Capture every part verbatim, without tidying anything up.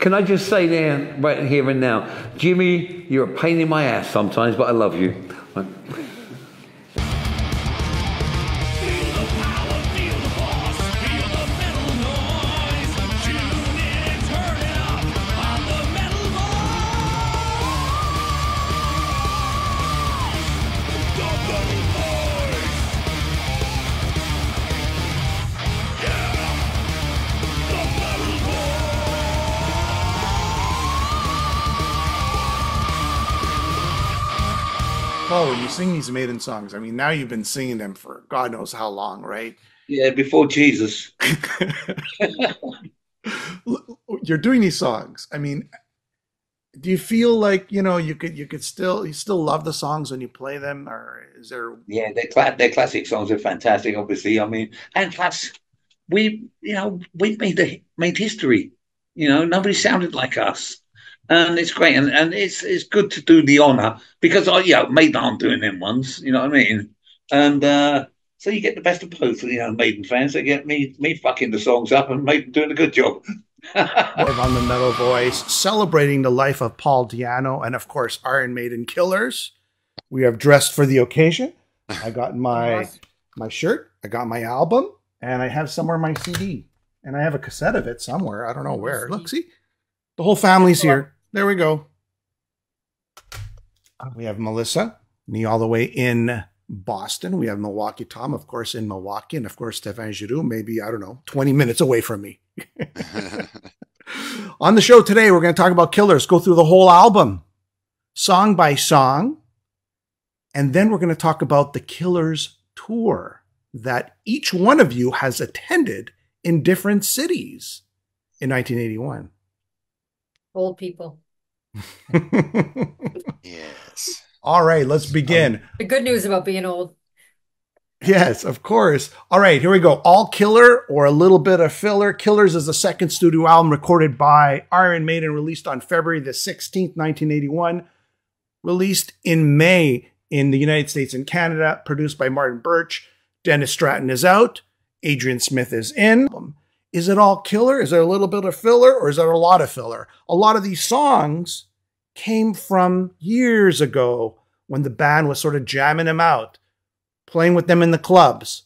Can I just say there, right here and now, Jimmy, you're a pain in my ass sometimes, but I love you. Right. Oh, you sing these Maiden songs. I mean, now you've been singing them for God knows how long, right? Yeah, before Jesus. You're doing these songs. I mean, do you feel like, you know, you could you could still you still love the songs when you play them, or is there? Yeah, they're cla they're classic songs. Are fantastic, obviously. I mean, and plus, we you know we've made the made history. You know, nobody sounded like us. And it's great, and, and it's it's good to do the honour, because I, you know, Maiden aren't doing them ones, you know what I mean? And uh, so you get the best of both, you know, Maiden fans. They get me me fucking the songs up and Maiden doing a good job. Live on The Metal Voice, celebrating the life of Paul Di'Anno and, of course, Iron Maiden Killers. We have dressed for the occasion. I got my my shirt, I got my album, and I have somewhere my C D. And I have a cassette of it somewhere. I don't know where. Look, see? The whole family's here. There we go. We have Melissa, me all the way in Boston. We have Milwaukee Tom, of course, in Milwaukee. And, of course, Stéphane Giroux, maybe, I don't know, twenty minutes away from me. On the show today, we're going to talk about Killers, go through the whole album, song by song. And then we're going to talk about the Killers tour that each one of you has attended in different cities in nineteen eighty-one. Old people. Yes. All right, let's begin. Um, the good news about being old. Yes, of course. All right, here we go. All Killer or a little bit of filler. Killers is the second studio album recorded by Iron Maiden, released on February the sixteenth, nineteen eighty-one. Released in May in the United States and Canada. Produced by Martin Birch. Dennis Stratton is out. Adrian Smith is in. Is it all killer? Is there a little bit of filler, or is there a lot of filler? A lot of these songs came from years ago when the band was sort of jamming them out, playing with them in the clubs.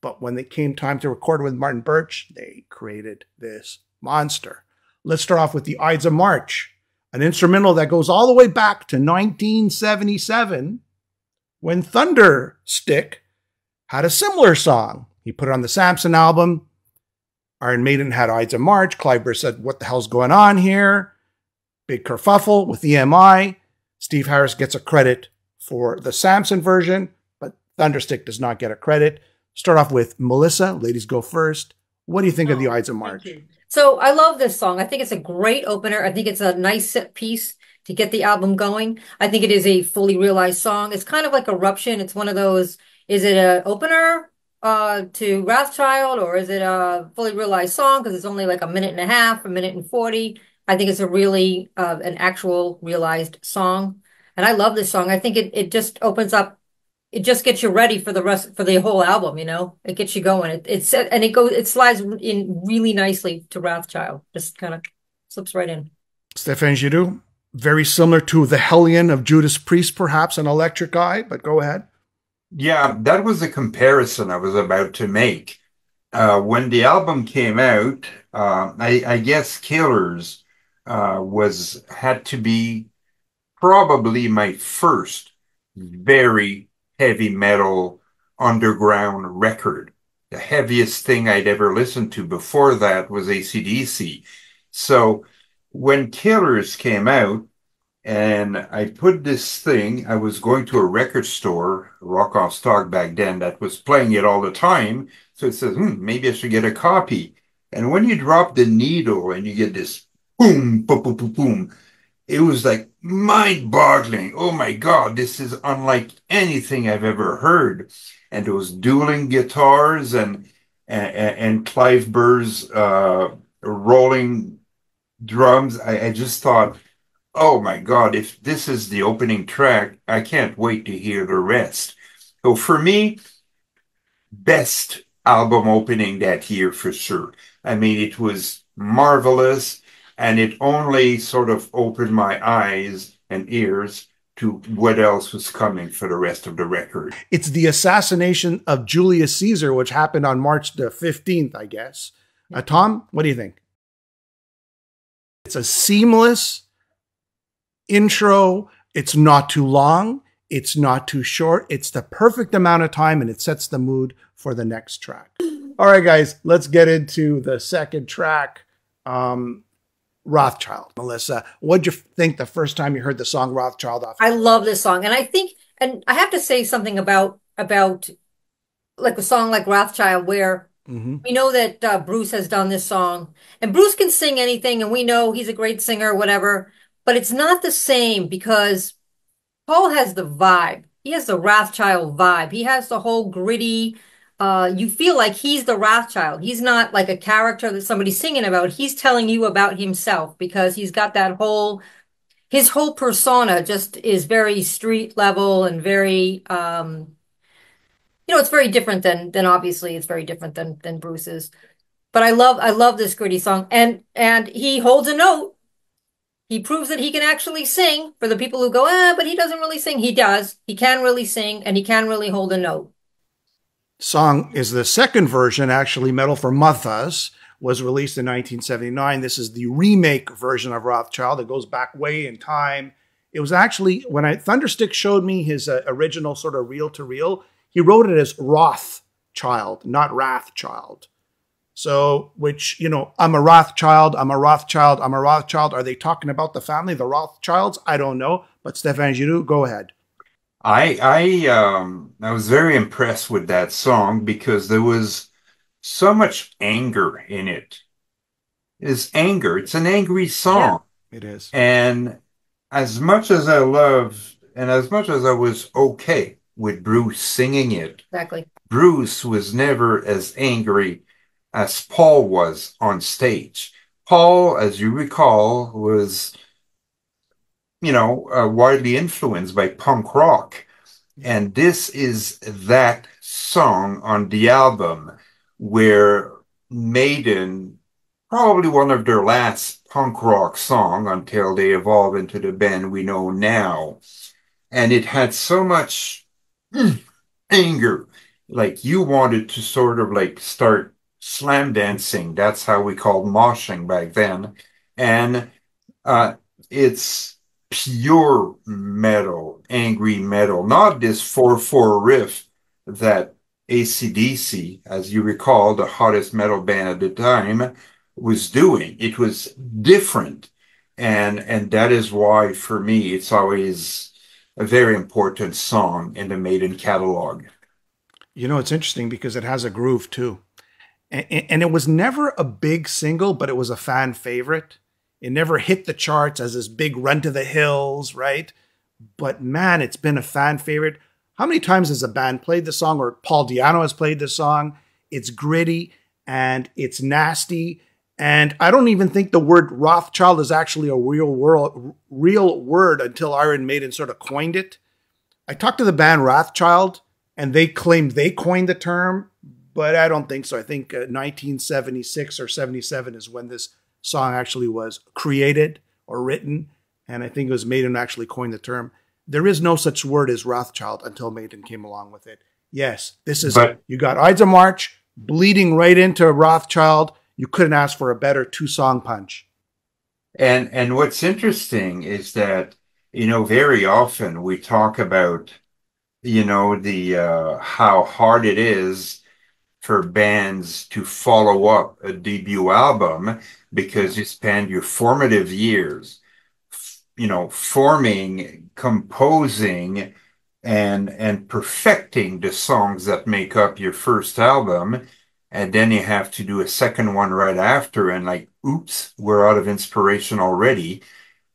But when it came time to record with Martin Birch, they created this monster. Let's start off with The Ides of March, an instrumental that goes all the way back to nineteen seventy-seven when Thunderstick had a similar song. He put it on the Samson album. Iron Maiden had Ides of March. Clive Burr said, what the hell's going on here? Big kerfuffle with E M I. Steve Harris gets a credit for the Samson version, but Thunderstick does not get a credit. Start off with Melissa. Ladies go first. What do you think oh, of the Ides of March? So I love this song. I think it's a great opener. I think it's a nice set piece to get the album going. I think it is a fully realized song. It's kind of like Eruption. It's one of those, is it an opener uh to Wrathchild, or is it a fully realized song, because it's only like a minute and a half, a minute and forty. I think it's a really uh an actual realized song, and I love this song. I think it it just opens up, it just gets you ready for the rest, for the whole album, you know. It gets you going. It, it's and it goes it slides in really nicely to Wrathchild, just kind of slips right in. Stéphane Giroux, very similar to The Hellion of Judas Priest, perhaps an Electric Eye, but go ahead. Yeah, that was a comparison I was about to make. Uh, when the album came out, uh, I, I guess Killers uh, was had to be probably my first very heavy metal underground record. The heaviest thing I'd ever listened to before that was A C D C. So when Killers came out, and I put this thing, I was going to a record store, Rock en Stock back then, that was playing it all the time. So it says, hmm, maybe I should get a copy. And when you drop the needle and you get this boom, boom, boom, boom, boom, it was like mind-boggling. Oh my God, this is unlike anything I've ever heard. And those dueling guitars and, and, and Clive Burr's uh, rolling drums, I, I just thought, oh my God, if this is the opening track, I can't wait to hear the rest. So for me, best album opening that year for sure. I mean, it was marvelous. And it only sort of opened my eyes and ears to what else was coming for the rest of the record. It's the assassination of Julius Caesar, which happened on March the fifteenth, I guess. Uh, Tom, what do you think? It's a seamless intro. It's not too long. It's not too short. It's the perfect amount of time, and it sets the mood for the next track. All right, guys, let's get into the second track. Um, Rothschild. Melissa, what'd you think the first time you heard the song Rothschild? Off? I love this song. And I think, and I have to say something about, about like a song like Rothschild, where mm-hmm. we know that uh, Bruce has done this song, and Bruce can sing anything. And we know he's a great singer, whatever, but it's not the same because Paul has the vibe. He has the Rothschild vibe. He has the whole gritty, Uh, you feel like he's the Rothschild. He's not like a character that somebody's singing about. He's telling you about himself because he's got that whole, his whole persona just is very street level and very, um, you know, it's very different than, than obviously it's very different than, than Bruce's. But I love, I love this gritty song. And, and he holds a note. He proves that he can actually sing for the people who go, ah, but he doesn't really sing. He does. He can really sing and he can really hold a note. Song is the second version, actually. Metal for Muthas was released in nineteen seventy-nine. This is the remake version of Rothschild that goes back way in time. It was actually, when I, Thunderstick showed me his uh, original sort of reel-to-reel, he wrote it as Rothschild, not Wrathchild. So, which, you know, I'm a Rothschild, I'm a Rothschild, I'm a Rothschild. Are they talking about the family, the Rothschilds? I don't know, but Stéphane Giroux, go ahead. I I um I was very impressed with that song because there was so much anger in it. It's anger. It's an angry song. Yeah, it is. And as much as I loved, and as much as I was okay with Bruce singing it, exactly. Bruce was never as angry as Paul was on stage. Paul, as you recall, was, you know, uh, widely influenced by punk rock. And this is that song on the album where Maiden, probably one of their last punk rock song until they evolve into the band we know now. And it had so much mm, anger. Like you wanted to sort of like start slam dancing. That's how we called moshing back then. And uh, it's pure metal, angry metal, not this four four riff that A C D C, as you recall, the hottest metal band at the time, was doing. It was different. And, and that is why, for me, it's always a very important song in the Maiden catalog. You know, it's interesting because it has a groove, too. And, and it was never a big single, but it was a fan favorite. It never hit the charts as this big run to the hills, right? But man, it's been a fan favorite. How many times has a band played this song, or Paul Di'Anno has played this song? It's gritty and it's nasty. And I don't even think the word Rothschild is actually a real world, real word until Iron Maiden sort of coined it. I talked to the band Rothschild and they claimed they coined the term, but I don't think so. I think uh, nineteen seventy-six or seventy-seven is when this song actually was created or written, and I think it was Maiden actually coined the term. There is no such word as Rothschild until Maiden came along with it. Yes, this is, but you got Ides of March bleeding right into Rothschild. You couldn't ask for a better two-song punch. And and what's interesting is that, you know, very often we talk about, you know, the uh, how hard it is for bands to follow up a debut album because you spend your formative years, you know, forming, composing, and and perfecting the songs that make up your first album. And then you have to do a second one right after, and like, oops, we're out of inspiration already.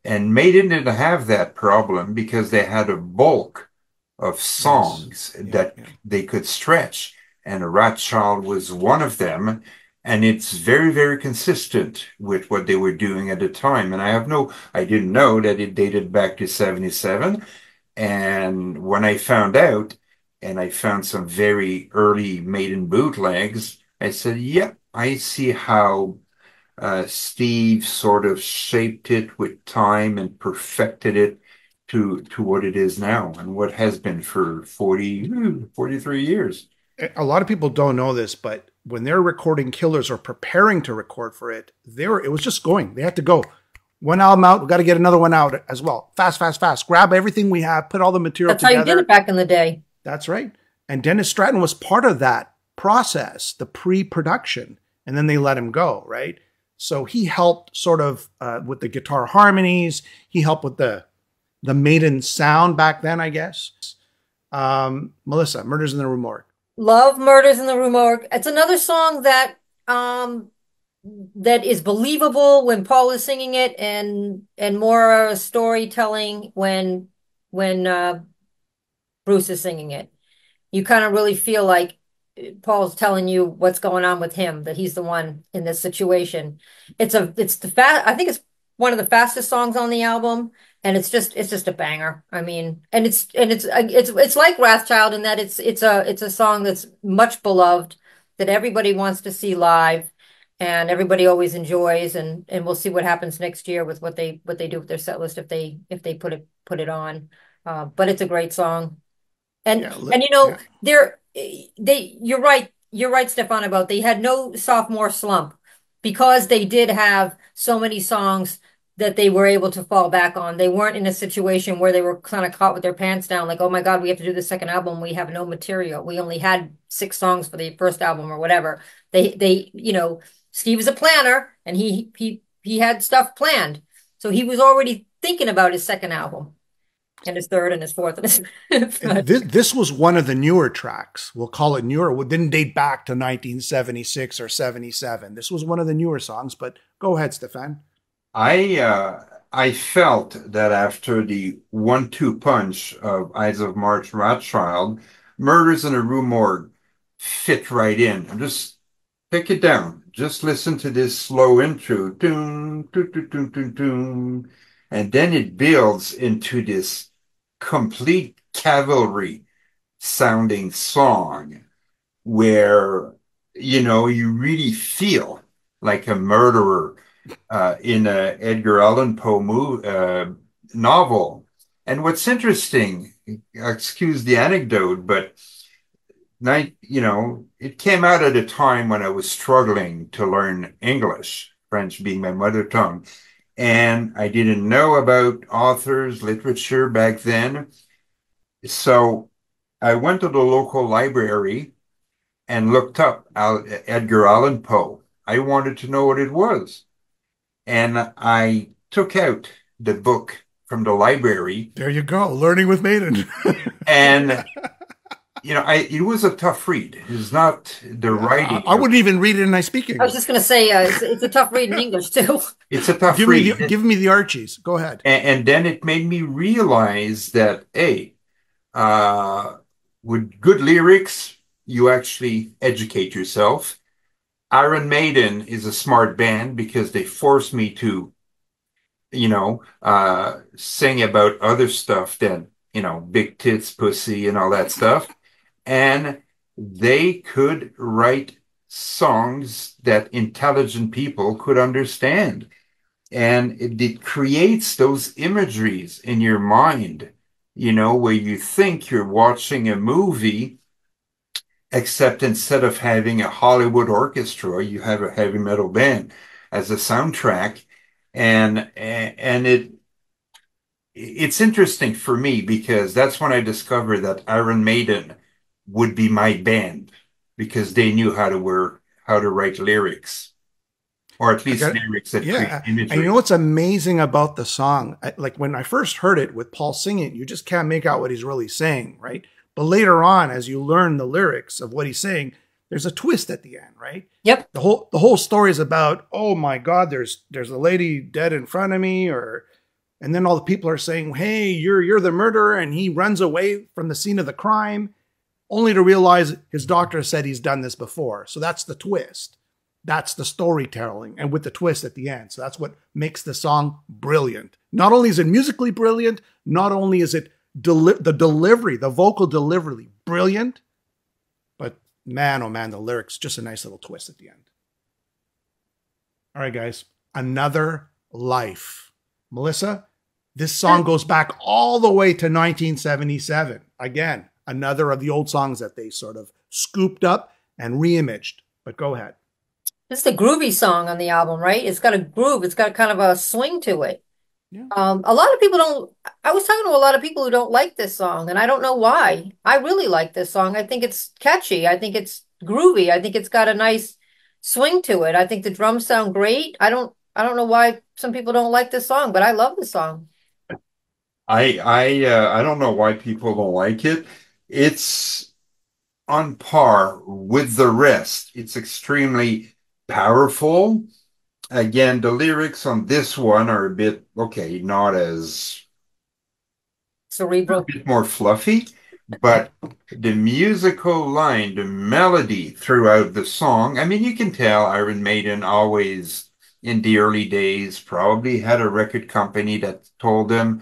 And Maiden didn't have that problem because they had a bulk of songs yes. that yeah, yeah. they could stretch. And Rothschild was one of them. And it's very, very consistent with what they were doing at the time. And I have no, I didn't know that it dated back to seventy-seven. And when I found out, and I found some very early Maiden bootlegs, I said, yeah, I see how Uh, Steve sort of shaped it with time and perfected it to to what it is now and what has been for forty, forty-three years. A lot of people don't know this, but when they're recording Killers or preparing to record for it, they were, it was just going. They had to go. One album out, we've got to get another one out as well. Fast, fast, fast. Grab everything we have, put all the material together. That's how you did it back in the day. That's right. And Dennis Stratton was part of that process, the pre-production. And then they let him go, right? So he helped sort of uh, with the guitar harmonies. He helped with the, the Maiden sound back then, I guess. Um, Melissa, Murders in the Rue Morgue. Love Murders in the Rue Morgue. It's another song that um, that is believable when Paul is singing it, and and more storytelling when when uh, Bruce is singing it. You kind of really feel like Paul's telling you what's going on with him, that he's the one in this situation. It's a it's the fast. I think it's one of the fastest songs on the album, and it's just it's just a banger. I mean, and it's and it's it's it's like Wrathchild in that it's it's a it's a song that's much beloved, that everybody wants to see live, and everybody always enjoys. And and we'll see what happens next year with what they what they do with their set list if they if they put it put it on. Uh, but it's a great song, and yeah, and you know yeah. they're they you're right you're right Stéphane, about they had no sophomore slump, because they did have so many songs that they were able to fall back on. They weren't in a situation where they were kind of caught with their pants down, like, oh my God, we have to do the second album. We have no material. We only had six songs for the first album or whatever. They, they, you know, Steve is a planner, and he, he, he had stuff planned. So he was already thinking about his second album and his third and his fourth. And his and this, this was one of the newer tracks. We'll call it newer. It didn't date back to nineteen seventy-six or seventy-seven. This was one of the newer songs, but go ahead, Stéphane. I uh, I felt that after the one two punch of Ides of March, Rothschild, Murders in the Rue Morgue fit right in. I'm just pick it down. Just listen to this slow intro, doom, doo, doo, doo, doo, doo, and then it builds into this complete cavalry sounding song where, you know, you really feel like a murderer Uh, in a Edgar Allan Poe movie, uh, novel. And what's interesting, excuse the anecdote, but night, you know, it came out at a time when I was struggling to learn English, French being my mother tongue, and I didn't know about authors, literature back then. So I went to the local library and looked up Al- Edgar Allan Poe. I wanted to know what it was. And I took out the book from the library. There you go, Learning with Maiden. And, you know, I it was a tough read. It's not the writing. I, I wouldn't even read it, and I speak English. I was just going to say, uh, it's, it's a tough read in English, too. It's a tough give read. Me the, give me the Archies. Go ahead. And, and then it made me realize that, A, uh, with good lyrics, you actually educate yourself. Iron Maiden is a smart band because they forced me to, you know, uh, sing about other stuff than, you know, big tits, pussy, and all that stuff. And they could write songs that intelligent people could understand. And it, it creates those imageries in your mind, you know, where you think you're watching a movie, except instead of having a Hollywood orchestra, you have a heavy metal band as a soundtrack. And and it it's interesting for me because that's when I discovered that Iron Maiden would be my band, because they knew how to wear, how to write lyrics, or at least okay. lyrics that yeah. create imagery. And you know what's amazing about the song? I, like when I first heard it with Paul singing, you just can't make out what he's really saying, right? But later on, as you learn the lyrics of what he's saying, there's a twist at the end, right? Yep. The whole the whole story is about, oh my God, there's there's a lady dead in front of me, or and then all the people are saying, hey, you're you're the murderer, and he runs away from the scene of the crime, only to realize his doctor said he's done this before. So that's the twist. That's the storytelling, and with the twist at the end. So that's what makes the song brilliant. Not only is it musically brilliant, not only is it Deli the delivery, the vocal delivery, brilliant. But man, oh man, the lyrics, just a nice little twist at the end. All right, guys. Another Life. Melissa, this song goes back all the way to nineteen seventy-seven. Again, another of the old songs that they sort of scooped up and reimaged. But go ahead. It's the groovy song on the album, right? It's got a groove. It's got kind of a swing to it. Yeah. Um, a lot of people don't, I was talking to a lot of people who don't like this song, and I don't know why. I really like this song. I think it's catchy. I think it's groovy. I think it's got a nice swing to it. I think the drums sound great. I don't, I don't know why some people don't like this song, but I love the song. I, I, uh, I don't know why people don't like it. It's on par with the rest. It's extremely powerful. Again, the lyrics on this one are a bit, okay, not as cerebral, a bit more fluffy, but the musical line, the melody throughout the song, I mean, you can tell Iron Maiden always, in the early days, probably had a record company that told them,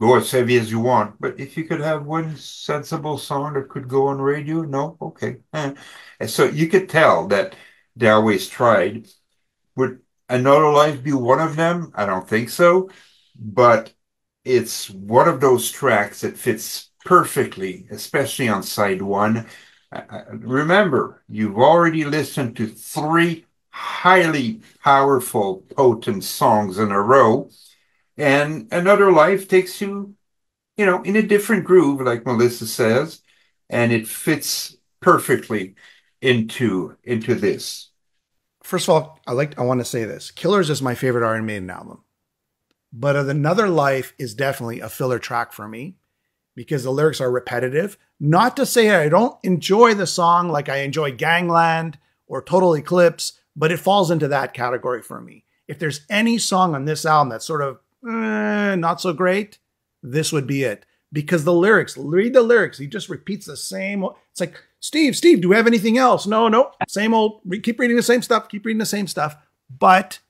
go as heavy as you want, but if you could have one sensible song that could go on radio, no? Okay. Eh. And so you could tell that they always tried. Would Another Life be one of them? I don't think so, but it's one of those tracks that fits perfectly, especially on side one. Uh, remember, you've already listened to three highly powerful, potent songs in a row, and Another Life takes you, you know, in a different groove, like Melissa says, and it fits perfectly into into this. First of all, I like I want to say this. Killers is my favorite Iron Maiden album. But Another Life is definitely a filler track for me because the lyrics are repetitive. Not to say I don't enjoy the song like I enjoy Gangland or Total Eclipse, but it falls into that category for me. If there's any song on this album that's sort of eh, not so great, this would be it. Because the lyrics, read the lyrics, he just repeats the same. It's like, Steve, Steve, do we have anything else? No, no, same old, we keep reading the same stuff, keep reading the same stuff, but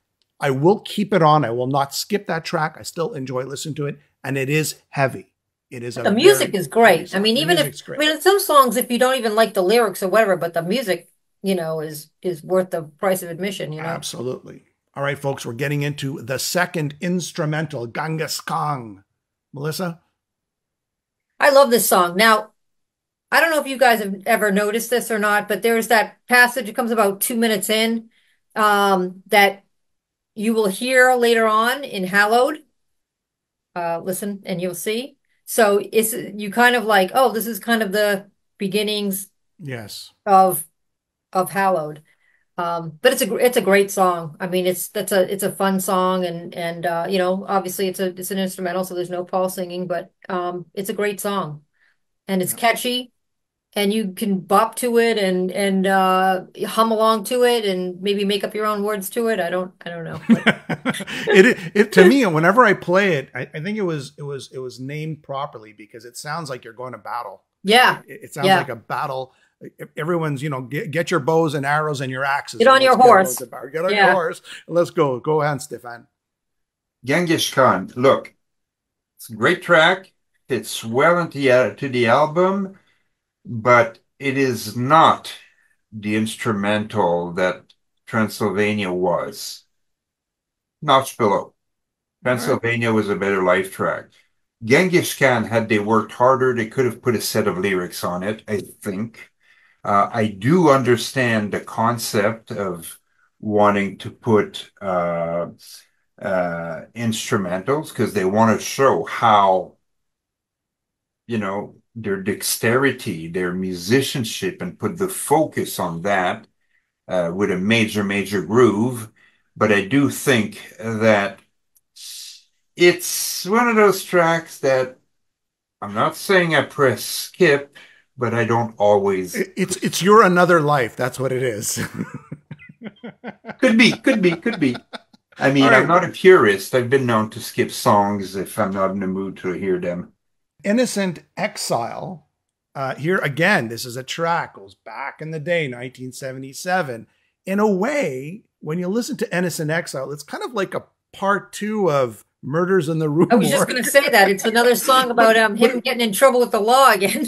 I will keep it on. I will not skip that track. I still enjoy listening to it, and it is heavy. It is. The music is great. I mean, even if, I mean, in some songs, if you don't even like the lyrics or whatever, but the music, you know, is, is worth the price of admission, you know? Absolutely. All right, folks, we're getting into the second instrumental, Genghis Khan. Melissa? I love this song. Now, I don't know if you guys have ever noticed this or not, but there's that passage, it comes about two minutes in, um, that you will hear later on in Hallowed. Uh, listen, and you'll see. So it's you kind of like, oh, this is kind of the beginnings yes. of of Hallowed. Um, but it's a it's a great song. I mean, it's that's a it's a fun song, and and uh, you know, obviously it's a it's an instrumental, so there's no Paul singing, but um, it's a great song, and it's yeah. catchy. And you can bop to it and and uh, hum along to it and maybe make up your own words to it. I don't I don't know. it, it to me, whenever I play it, I, I think it was it was it was named properly because it sounds like you're going to battle. Yeah, it, it sounds yeah. like a battle. Everyone's you know get, get your bows and arrows and your axes. Get on your horse. Get on, get on yeah. your horse. Let's go. Go on, Stéphane. Genghis Khan. Look, it's a great track. Fits well into the uh, to the album. But it is not the instrumental that Transylvania was. Notch below. Transylvania right. was a better life track. Genghis Khan, had they worked harder, they could have put a set of lyrics on it, I think. Uh, I do understand the concept of wanting to put uh, uh, instrumentals because they want to show how, you know, their dexterity, their musicianship, and put the focus on that uh, with a major, major groove. But I do think that it's one of those tracks that I'm not saying I press skip, but I don't always. It's it's your Another Life. That's what it is. Could be, could be, could be. I mean, right. I'm not a purist. I've been known to skip songs if I'm not in the mood to hear them. Innocent Exile. Uh, here again, this is a track goes back in the day, nineteen seventy-seven. In a way, when you listen to Innocent Exile, it's kind of like a part two of Murders in the Rue Morgue. I was just going to say that it's another song about um, him but, getting in trouble with the law again.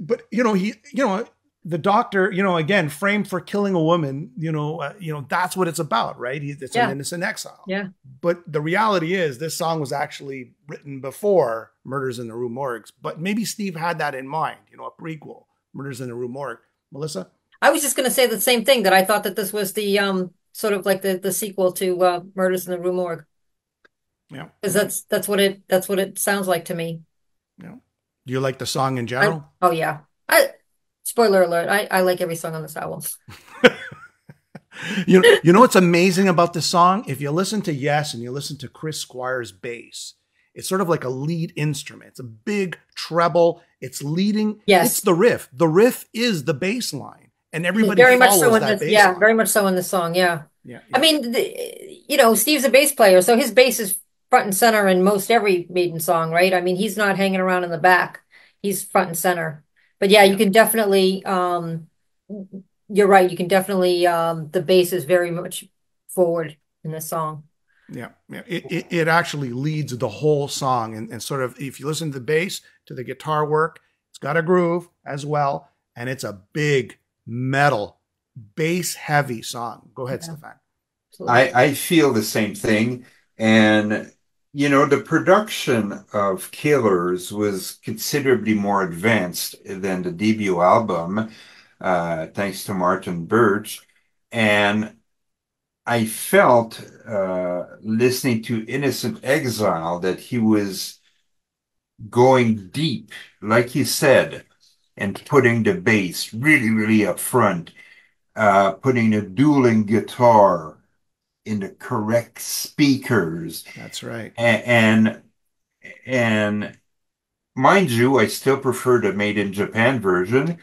But you know, he, you know, the doctor, you know, again, framed for killing a woman, you know, uh, you know, that's what it's about, right? It's yeah. an innocent exile. Yeah. But the reality is this song was actually written before Murders in the Rue Morgue, but maybe Steve had that in mind, you know, a prequel, Murders in the Rue Morgue. Melissa? I was just going to say the same thing, that I thought that this was the um, sort of like the, the sequel to uh, Murders in the Rue Morgue. Yeah. Because that's, that's, what it, that's what it sounds like to me. Yeah. Do you like the song in general? I, oh, yeah. I... Spoiler alert, I, I like every song on this album. you, know, you know what's amazing about this song? If you listen to Yes and you listen to Chris Squire's bass, it's sort of like a lead instrument. It's a big treble. It's leading. Yes. It's the riff. The riff is the bass line. And everybody very follows much so that in this, bass Yeah, line. very much so in this song, yeah. yeah, yeah. I mean, the, you know, Steve's a bass player, so his bass is front and center in most every Maiden song, right? I mean, he's not hanging around in the back. He's front and center. But yeah, you can definitely, um, you're right. You can definitely, um, the bass is very much forward in this song. Yeah. yeah. It, it, it actually leads the whole song. And, and sort of, if you listen to the bass, to the guitar work, it's got a groove as well. And it's a big metal, bass heavy song. Go ahead, yeah. Stéphane. I, I feel the same thing. And, you know, the production of Killers was considerably more advanced than the debut album, uh, thanks to Martin Birch. And I felt, uh, listening to Innocent Exile, that he was going deep, like you said, and putting the bass really, really up front, uh, putting a dueling guitar in the correct speakers. That's right. And, and and mind you, I still prefer the Made in Japan version,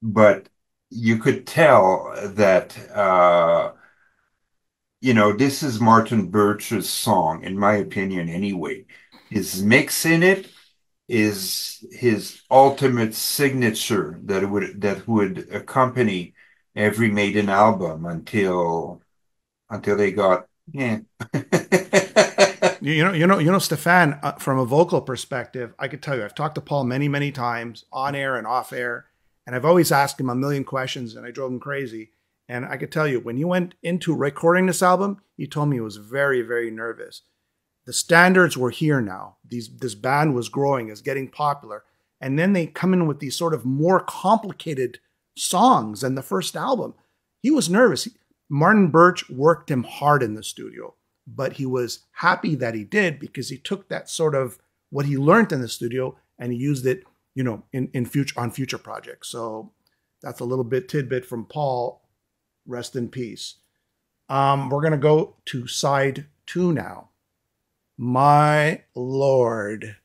but you could tell that uh you know, this is Martin Birch's song, in my opinion anyway. His mix in it is his ultimate signature that would that would accompany every Maiden album until Until they got, yeah. you know, you know, you know, Stéphane, uh, from a vocal perspective, I could tell you, I've talked to Paul many, many times on air and off air, and I've always asked him a million questions and I drove him crazy. And I could tell you, when he went into recording this album, he told me he was very, very nervous. The standards were here now. These, this band was growing, is getting popular. And then they come in with these sort of more complicated songs than the first album. He was nervous. He, Martin Birch worked him hard in the studio, but he was happy that he did, because he took that sort of what he learned in the studio and he used it, you know, in, in future on future projects. So that's a little bit tidbit from Paul. Rest in peace. Um, we're going to go to side two now. My Lord.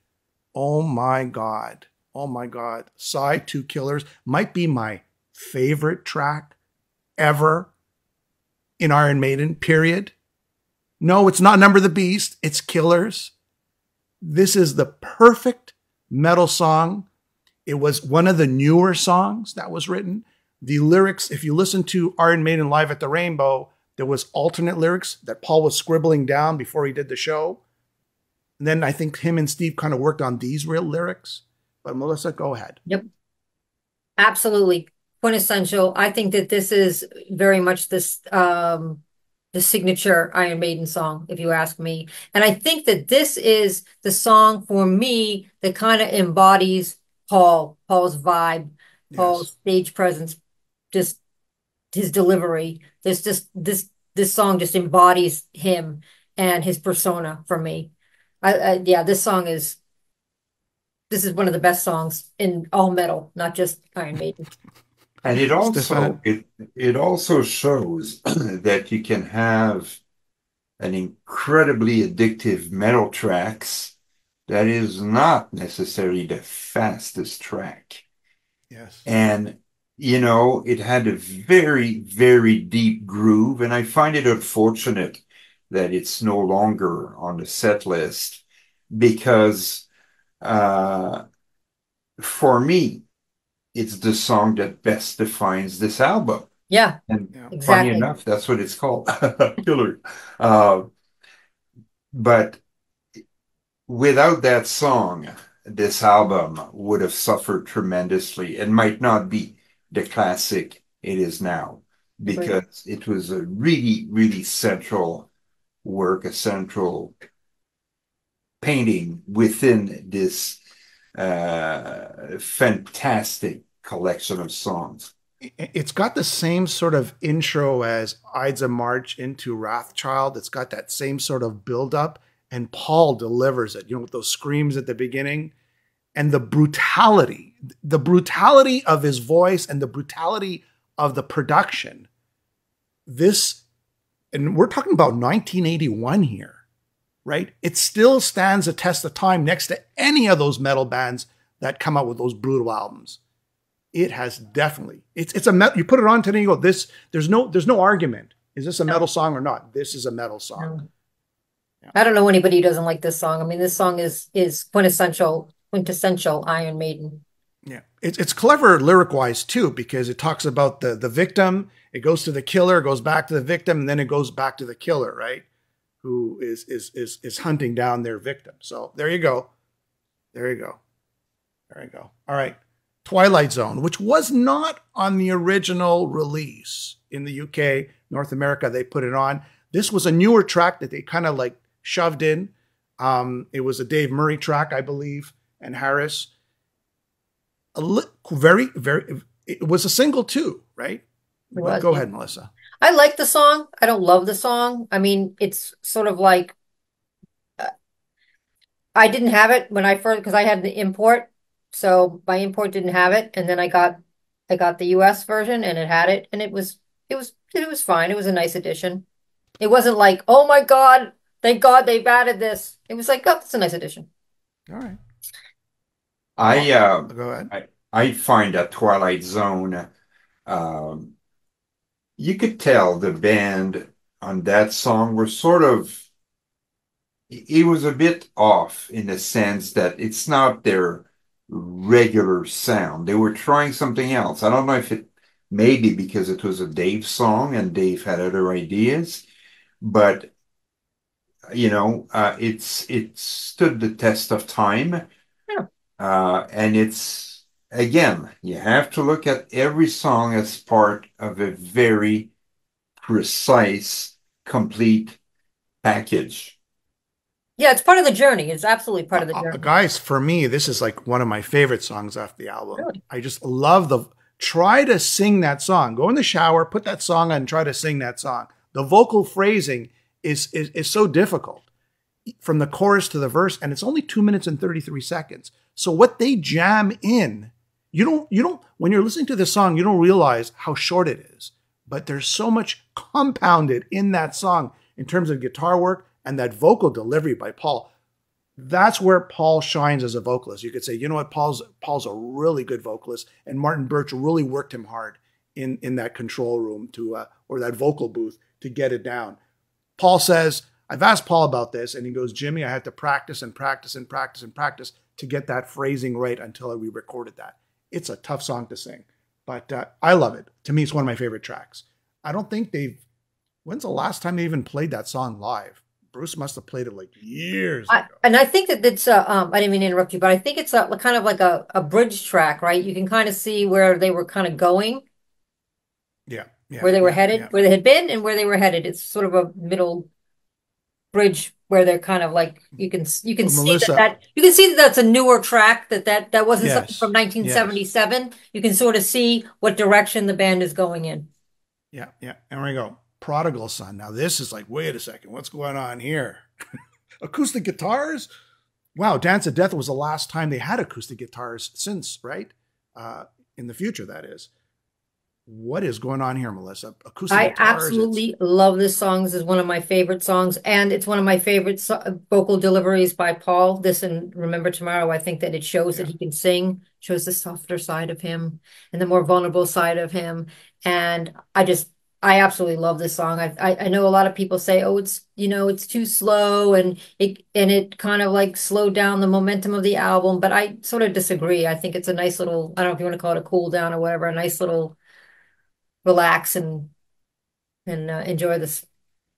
Oh my God. Oh my God. Side two Killers might be my favorite track ever in Iron Maiden, period. No, it's not Number of the Beast. It's Killers. This is the perfect metal song. It was one of the newer songs that was written. The lyrics, if you listen to Iron Maiden Live at the Rainbow, there was alternate lyrics that Paul was scribbling down before he did the show. And then I think him and Steve kind of worked on these real lyrics. But Melissa, go ahead. Yep. Absolutely. Quintessential. I think that this is very much this um, the signature Iron Maiden song, if you ask me. And I think that this is the song for me that kind of embodies Paul, Paul's vibe, yes. Paul's stage presence, just his delivery. This just this this song just embodies him and his persona for me. I, I yeah, this song is this is one of the best songs in all metal, not just Iron Maiden. And it also it, it also shows that you can have an incredibly addictive metal tracks that is not necessarily the fastest track. Yes. And, you know, it had a very, very deep groove. And I find it unfortunate that it's no longer on the set list, because uh, for me, it's the song that best defines this album. Yeah, and yeah, funny exactly. enough, that's what it's called, Killer. Uh, but without that song, this album would have suffered tremendously and might not be the classic it is now, because right. it was a really, really central work, a central painting within this uh, fantastic collection of songs. It's got the same sort of intro as Ides of March into Wrathchild. It's got that same sort of build-up, and Paul delivers it, you know, with those screams at the beginning and the brutality, the brutality of his voice and the brutality of the production. This, and we're talking about nineteen eighty-one here, right? It still stands the test of time next to any of those metal bands that come out with those brutal albums. It has definitely, it's it's a, you put it on today, you go, this, there's no, there's no argument. Is this a metal song or not? This is a metal song. No. Yeah. I don't know anybody who doesn't like this song. I mean, this song is, is quintessential, quintessential Iron Maiden. Yeah. It's, it's clever lyric wise too, because it talks about the, the victim, it goes to the killer, goes back to the victim, and then it goes back to the killer, right? Who is, is, is, is hunting down their victim. So there you go. There you go. There you go. All right. Twilight Zone, which was not on the original release in the U K, North America, they put it on. This was a newer track that they kind of like shoved in. Um, it was a Dave Murray track, I believe, and Harris. A very, very, it was a single too, right? Well, go ahead, Melissa. I like the song. I don't love the song. I mean, it's sort of like, uh, I didn't have it when I first, because I had the import. So my import didn't have it, and then I got I got the U S version, and it had it, and it was it was it was fine. It was a nice addition. It wasn't like, oh my God, thank God they've added this. It was like, oh, it's a nice addition. All right. I uh, go ahead. I, I find that Twilight Zone, um, you could tell the band on that song were sort of, it was a bit off in the sense that it's not their regular sound. They were trying something else. I don't know if it, maybe because it was a Dave song and Dave had other ideas, but you know, uh, it's it stood the test of time. Yeah. Uh, and it's, again, you have to look at every song as part of a very precise, complete package. Yeah, it's part of the journey. It's absolutely part of the journey. Uh, guys, for me, this is like one of my favorite songs off the album. Really? I just love the... Try to sing that song. Go in the shower, put that song on, and try to sing that song. The vocal phrasing is, is, is so difficult from the chorus to the verse, and it's only two minutes and thirty-three seconds. So what they jam in, you don't, you don't... When you're listening to this song, you don't realize how short it is. But there's so much compounded in that song in terms of guitar work, and that vocal delivery by Paul, that's where Paul shines as a vocalist. You could say, you know what, Paul's Paul's a really good vocalist, and Martin Birch really worked him hard in, in that control room to uh, or that vocal booth to get it down. Paul says, I've asked Paul about this, and he goes, Jimmy, I had to practice and practice and practice and practice to get that phrasing right until I re-recorded that. It's a tough song to sing, but uh, I love it. To me, it's one of my favorite tracks. I don't think they've, when's the last time they even played that song live? Bruce must have played it like years ago. I, and I think that it's a, um, I didn't mean to interrupt you, but I think it's a, kind of like a, a bridge track, right? You can kind of see where they were kind of going. Yeah. yeah where they were yeah, headed, yeah. where they had been and where they were headed. It's sort of a middle bridge where they're kind of like, you can, you can well, see Melissa, that, that you can see that that's a newer track, that that, that wasn't yes, something from nineteen seventy-seven. Yes. You can sort of see what direction the band is going in. Yeah. Yeah. And we go. Prodigal Son. Now this is like, wait a second, what's going on here? Acoustic guitars? Wow, Dance of Death was the last time they had acoustic guitars since, right? Uh, in the future, that is. What is going on here, Melissa? Acoustic I guitars, absolutely love this song. This is one of my favorite songs, and it's one of my favorite so vocal deliveries by Paul. This and Remember Tomorrow, I think that it shows yeah. that he can sing, shows the softer side of him and the more vulnerable side of him. And I just I absolutely love this song. I, I I know a lot of people say, oh, it's, you know, it's too slow and it and it kind of like slowed down the momentum of the album, but I sort of disagree. I think it's a nice little, I don't know if you want to call it a cool down or whatever, a nice little relax and and uh, enjoy this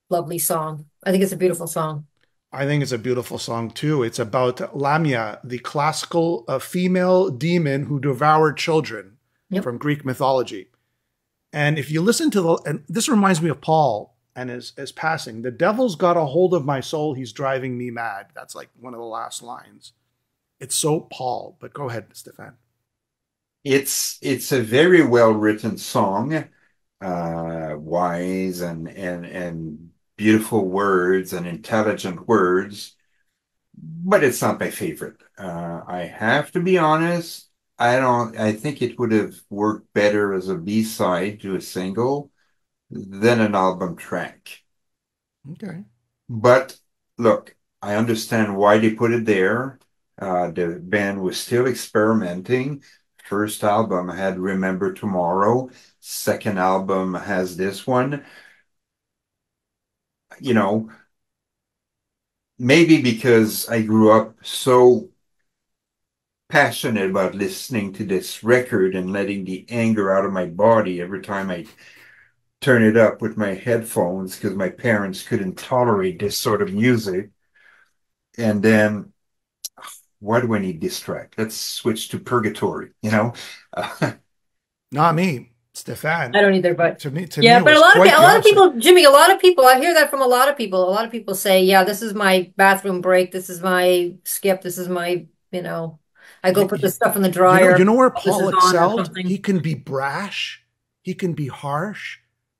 lovely song. I think it's a beautiful song. I think it's a beautiful song too. It's about Lamia, the classical uh, female demon who devoured children. yep. from Greek mythology. And if you listen to the, and this reminds me of Paul and his, his passing, the devil's got a hold of my soul. He's driving me mad. That's like one of the last lines. It's so Paul, but go ahead, Stéphane. It's, it's a very well-written song, uh, wise and, and, and beautiful words and intelligent words, but it's not my favorite. Uh, I have to be honest. I don't, I think it would have worked better as a B-side to a single than an album track. Okay. But look, I understand why they put it there. Uh, the band was still experimenting. First album had Remember Tomorrow. Second album has this one. You know, maybe because I grew up so passionate about listening to this record and letting the anger out of my body every time I turn it up with my headphones, because my parents couldn't tolerate this sort of music. And then, why do I need this track? Let's switch to Purgatory, you know? Not me, Stéphane. I don't either, but to me, to yeah, me but a lot of a lot of people, Jimmy, a lot of people, I hear that from a lot of people. A lot of people say, yeah, this is my bathroom break. This is my skip. This is my, you know, I go put the stuff in the dryer. You know, you know where Paul excelled? He can be brash. He can be harsh.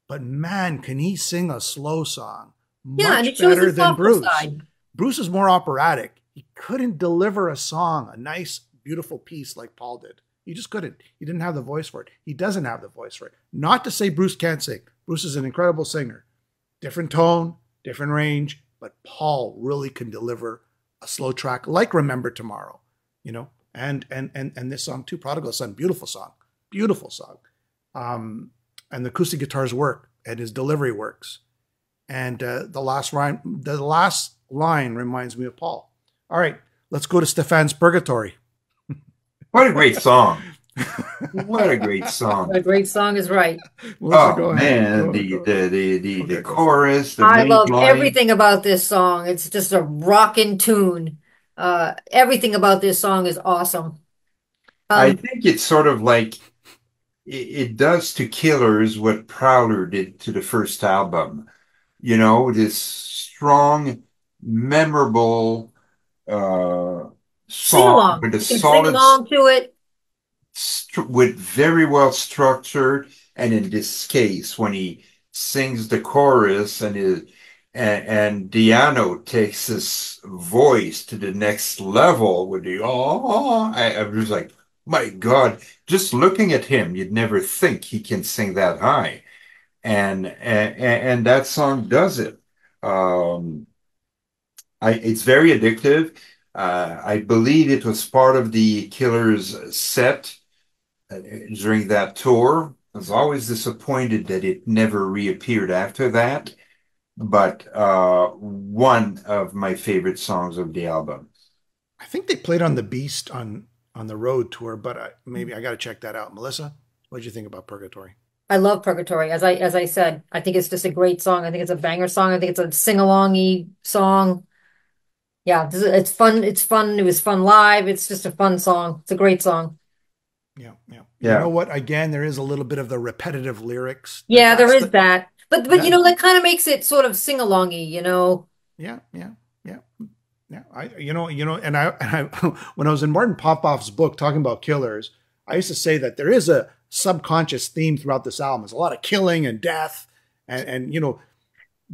But man, can he sing a slow song much yeah, and it better shows than Bruce. Side. Bruce is more operatic. He couldn't deliver a song, a nice, beautiful piece like Paul did. He just couldn't. He didn't have the voice for it. He doesn't have the voice for it. Not to say Bruce can't sing. Bruce is an incredible singer. Different tone, different range. But Paul really can deliver a slow track like Remember Tomorrow, you know? And and and and this song too, Prodigal Son, beautiful song, beautiful song, um, and the acoustic guitars work and his delivery works, and uh, the last rhyme, the last line reminds me of Paul. All right, let's go to Stéphane's Purgatory. What a great song! What a great song! A great song is right. Melissa, oh man, the, the the the the chorus. The I love line. Everything about this song. It's just a rockin' tune. Uh, everything about this song is awesome. Um, I think it's sort of like it, it does to Killers what Prowler did to the first album. You know, this strong, memorable uh, song with a solid, sing along to it, with very well structured. And in this case, when he sings the chorus and it. And, and Di'Anno takes his voice to the next level with the, oh, I, I was like, my God, just looking at him, you'd never think he can sing that high. And, and, and that song does it. Um, I, it's very addictive. Uh, I believe it was part of the Killers set during that tour. I was always disappointed that it never reappeared after that. But uh, one of my favorite songs of the album. I think they played on the Beast on on the road tour, but I, maybe I got to check that out. Melissa, what did you think about Purgatory? I love Purgatory. As I as I said, I think it's just a great song. I think it's a banger song. I think it's a sing-alongy song. Yeah, it's fun. It's fun. It was fun live. It's just a fun song. It's a great song. Yeah, yeah, yeah. You know what? Again, there is a little bit of the repetitive lyrics. Yeah, there is the that. But but yeah. You know, that kind of makes it sort of sing-alongy, you know. Yeah, yeah, yeah, yeah. I you know you know, and I and I when I was in Martin Popoff's book talking about Killers, I used to say that there is a subconscious theme throughout this album. There's a lot of killing and death, and and you know,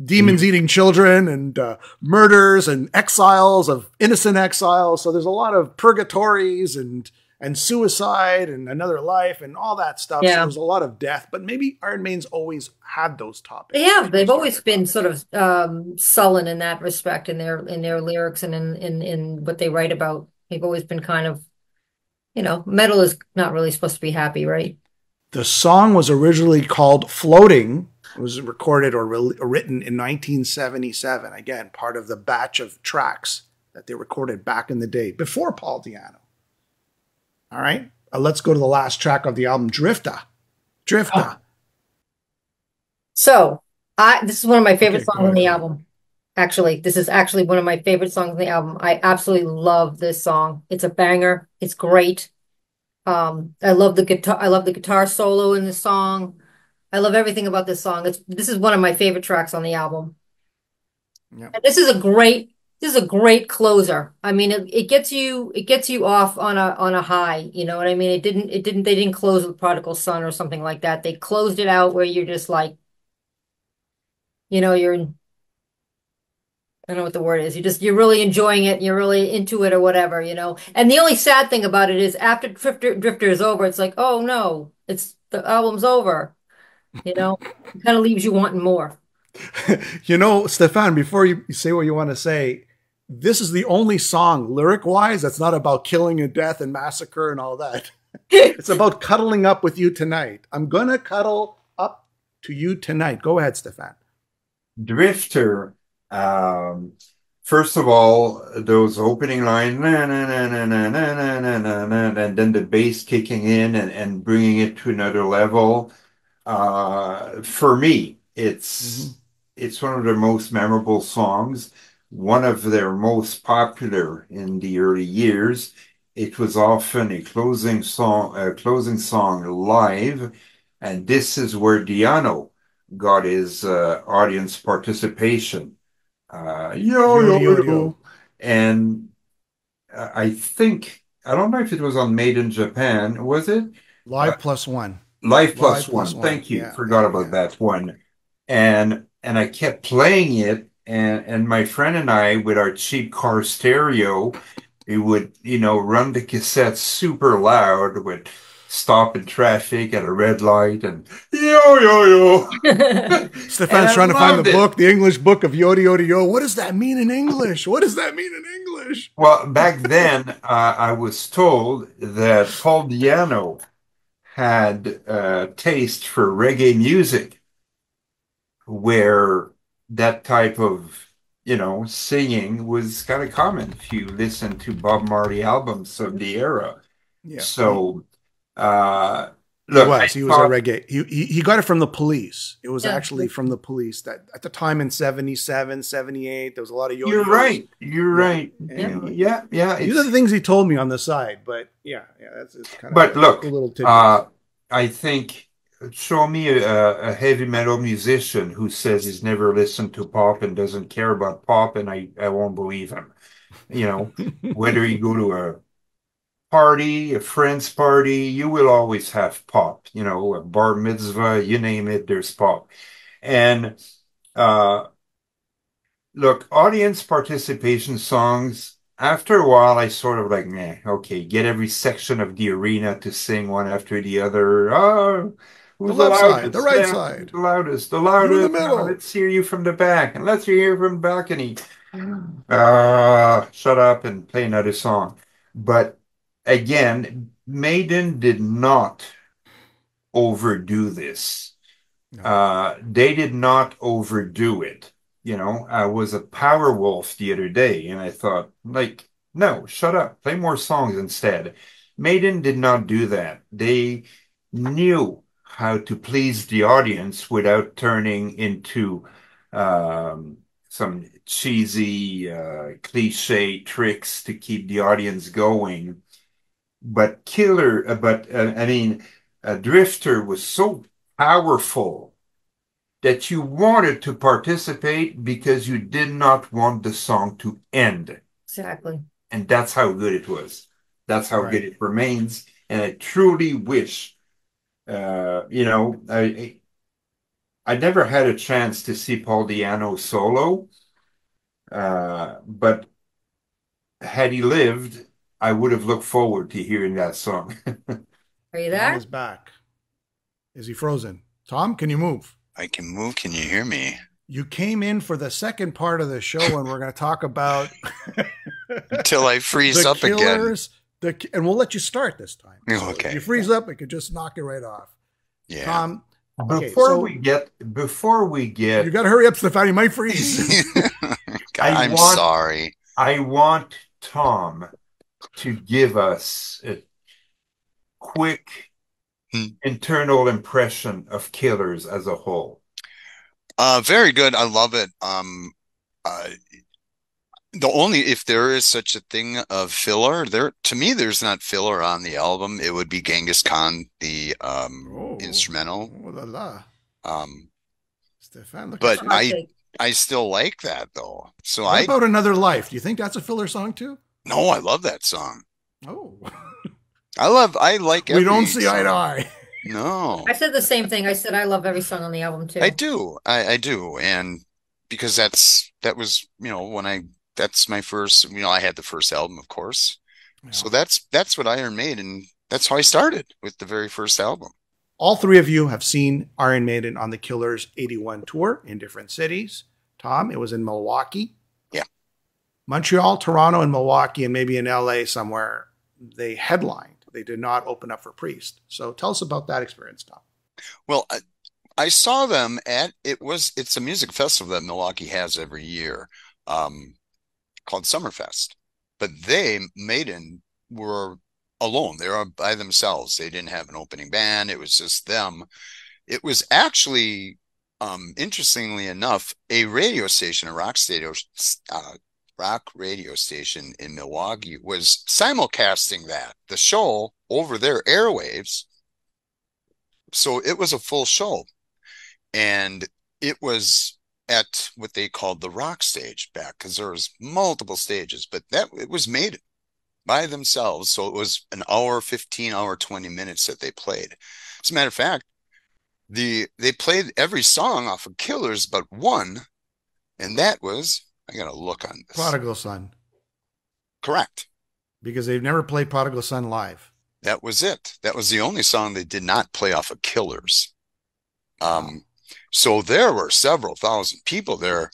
demons mm. eating children and uh, murders and exiles of innocent exiles. So there's a lot of purgatories and and suicide and another life and all that stuff. Yeah. So there was a lot of death, but maybe Iron Maiden's always had those topics. Yeah, they've, they've always been topics. sort of um, sullen in that respect in their in their lyrics and in, in, in what they write about. They've always been kind of, you know, metal is not really supposed to be happy, right? The song was originally called Floating. It was recorded or re written in nineteen seventy-seven. Again, part of the batch of tracks that they recorded back in the day before Paul Di'Anno. All right, uh, let's go to the last track of the album, Drifter. Drifter. Oh. So, I this is one of my favorite okay, songs on the album. Actually, this is actually one of my favorite songs on the album. I absolutely love this song. It's a banger. It's great. Um, I love the guitar. I love the guitar solo in the song. I love everything about this song. It's, this is one of my favorite tracks on the album. Yeah. And this is a great, this is a great closer. I mean, it, it gets you, it gets you off on a, on a high, you know what I mean? It didn't, it didn't, they didn't close with Prodigal Son or something like that. They closed it out where you're just like, you know, you're, in, I don't know what the word is. You just, you're really enjoying it. You're really into it or whatever, you know? And the only sad thing about it is after Drifter, Drifter is over, it's like, oh no, it's the album's over. You know, it kind of leaves you wanting more. You know, Stéphane, before you say what you want to say, this is the only song, lyric-wise, that's not about killing and death and massacre and all that. It's about cuddling up with you tonight. I'm going to cuddle up to you tonight. Go ahead, Stéphane. Drifter, um, first of all, those opening lines, na, na, na, na, na, na, na, na, na, and then the bass kicking in and, and bringing it to another level. Uh, for me, it's... Mm-hmm. It's one of their most memorable songs, one of their most popular in the early years. It was often a closing song, a closing song live, and this is where Di'Anno got his uh, audience participation. Uh, yo, yo, yo, yo. And I think, I don't know if it was on Made in Japan, was it? Live uh, plus one. Live plus, live one. plus one. Thank you. Yeah, Forgot yeah, about yeah. that one. And and I kept playing it, and, and my friend and I, with our cheap car stereo, we would, you know, run the cassette super loud, would stop in traffic at a red light, and yo, yo, yo. Stéphane's trying to find the it. book, the English book of yo, yo, yo. What does that mean in English? What does that mean in English? Well, back then, uh, I was told that Paul Di'Anno had a taste for reggae music, where that type of, you know, singing was kind of common if you listen to Bob Marley albums of the era. Yeah. So, uh, look, he was, he was thought, a reggae. He, he, he got it from the Police. It was yeah. actually from the Police that at the time in seventy-seven, seventy-eight, there was a lot of yo-yos. You're right. You're yeah. right. Yeah. Yeah. yeah These are the things he told me on the side, but yeah. Yeah. That's it's kind but of look, a little tidbit. Uh, I think, show me a, a heavy metal musician who says he's never listened to pop and doesn't care about pop, and I, I won't believe him. You know, whether you go to a party, a friend's party, you will always have pop. You know, a bar mitzvah, you name it, there's pop. And uh, look, audience participation songs, after a while, I sort of like, meh, okay, get every section of the arena to sing one after the other. Oh, the left side, the right side, the loudest, the loudest. Let's hear you from the back, and let's hear you from the balcony. Uh, shut up and play another song. But again, Maiden did not overdo this. No. Uh, they did not overdo it. You know, I was a power wolf the other day, and I thought, like, no, shut up, play more songs instead. Maiden did not do that. They knew how to please the audience without turning into um, some cheesy uh, cliche tricks to keep the audience going. But Killer, uh, but uh, I mean, uh, Drifter was so powerful that you wanted to participate because you did not want the song to end. Exactly. And that's how good it was. That's how right. good it remains. And I truly wish Uh, you know, I I never had a chance to see Paul Di'Anno solo, uh, but had he lived, I would have looked forward to hearing that song. Are you there? He's back. Is he frozen? Tom, can you move? I can move. Can you hear me? You came in for the second part of the show, and we're going to talk about until I freeze up Killers. Again. The, and we'll let you start this time. So okay. If you freeze up, we could just knock it right off. Yeah. Um, okay, before so, we get, before we get, you got to hurry up, Stéphane. You might freeze. God, I'm want, sorry. I want Tom to give us a quick hmm. internal impression of Killers as a whole. Uh, very good. I love it. Um, uh, the only, if there is such a thing of filler, there to me there's not filler on the album. It would be Genghis Khan, the um oh, instrumental. Oh la la. Um Stéphane, but I thing. I still like that though. So what I about Another Life? Do you think that's a filler song too? No, I love that song. Oh. I love I like every We don't see song. Eye to eye. No. I said the same thing. I said I love every song on the album too. I do. I, I do. And because that's that was, you know, when I that's my first, you know, I had the first album, of course. Yeah. So that's that's what Iron Maiden, that's how I started with the very first album. All three of you have seen Iron Maiden on the Killers eighty-one tour in different cities. Tom, it was in Milwaukee. Yeah. Montreal, Toronto, and Milwaukee, and maybe in L A somewhere. They headlined. They did not open up for Priest. So tell us about that experience, Tom. Well, I, I saw them at, it was, it's a music festival that Milwaukee has every year um, called Summerfest. But they, Maiden, were alone. They were by themselves. They didn't have an opening band. It was just them. It was actually, um, interestingly enough, a radio station, a rock radio, uh, rock radio station in Milwaukee was simulcasting that, the show, over their airwaves. So it was a full show. And it was at what they called the rock stage back, because there was multiple stages, but that it was Maiden by themselves. So it was an hour, fifteen hour, twenty minutes that they played. As a matter of fact, the they played every song off of Killers but one, and that was, I gotta look on this. Prodigal Son. Correct. Because they've never played Prodigal Son live. That was it. That was the only song they did not play off of Killers. Um, so there were several thousand people there,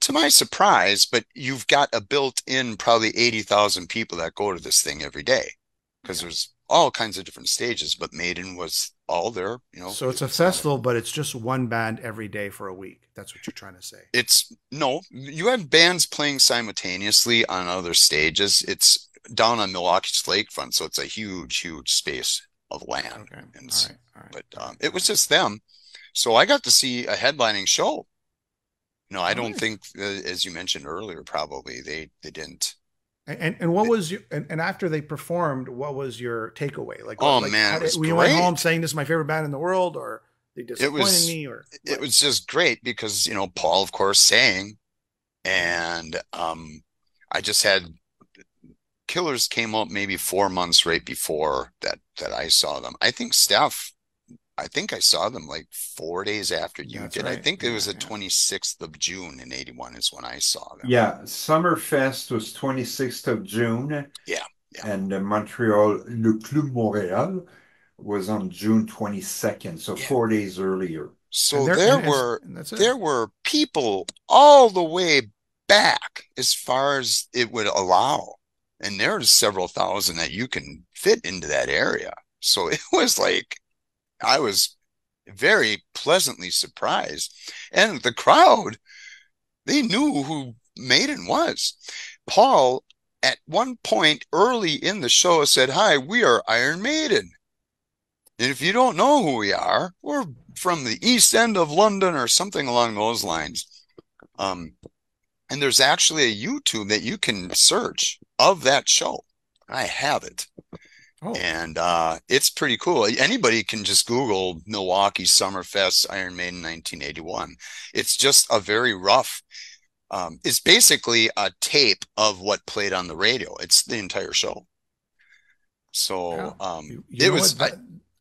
to my surprise, but you've got a built-in probably eighty thousand people that go to this thing every day, because yeah. there's all kinds of different stages, but Maiden was all there, you know. So it's a festival, but it's just one band every day for a week. That's what you're trying to say. It's no, you have bands playing simultaneously on other stages. It's down on Milwaukee's lakefront, so it's a huge, huge space of land. Okay. And all right. All right. But um, it was just them, so I got to see a headlining show. No, I all don't right. think, uh, as you mentioned earlier, probably they they didn't. And and what was your and, and after they performed, what was your takeaway? Like, oh like, man, did, we went home saying this is my favorite band in the world, or they disappointed it was, me, or what? It was just great because, you know, Paul of course sang, and um, I just had Killers came up maybe four months right before that that I saw them. I think Steph, I think I saw them like four days after you That's did. Right. I think yeah, it was the twenty-sixth of June in eighty-one is when I saw them. Yeah, Summerfest was twenty-sixth of June. Yeah. yeah. And uh, Montreal, Le Club Montréal was on June twenty-second, so yeah. four days earlier. So there, there were there were people all the way back as far as it would allow. And there's several thousand that you can fit into that area. So it was like, I was very pleasantly surprised. And the crowd, they knew who Maiden was. Paul, at one point early in the show, said, "Hi, we are Iron Maiden. And if you don't know who we are, we're from the East End of London," or something along those lines. Um, and there's actually a YouTube that you can search of that show. I have it. Oh. And uh, it's pretty cool. Anybody can just Google Milwaukee Summerfest Iron Maiden nineteen eighty-one. It's just a very rough, um, it's basically a tape of what played on the radio. It's the entire show. So yeah. um, you, you it was. I,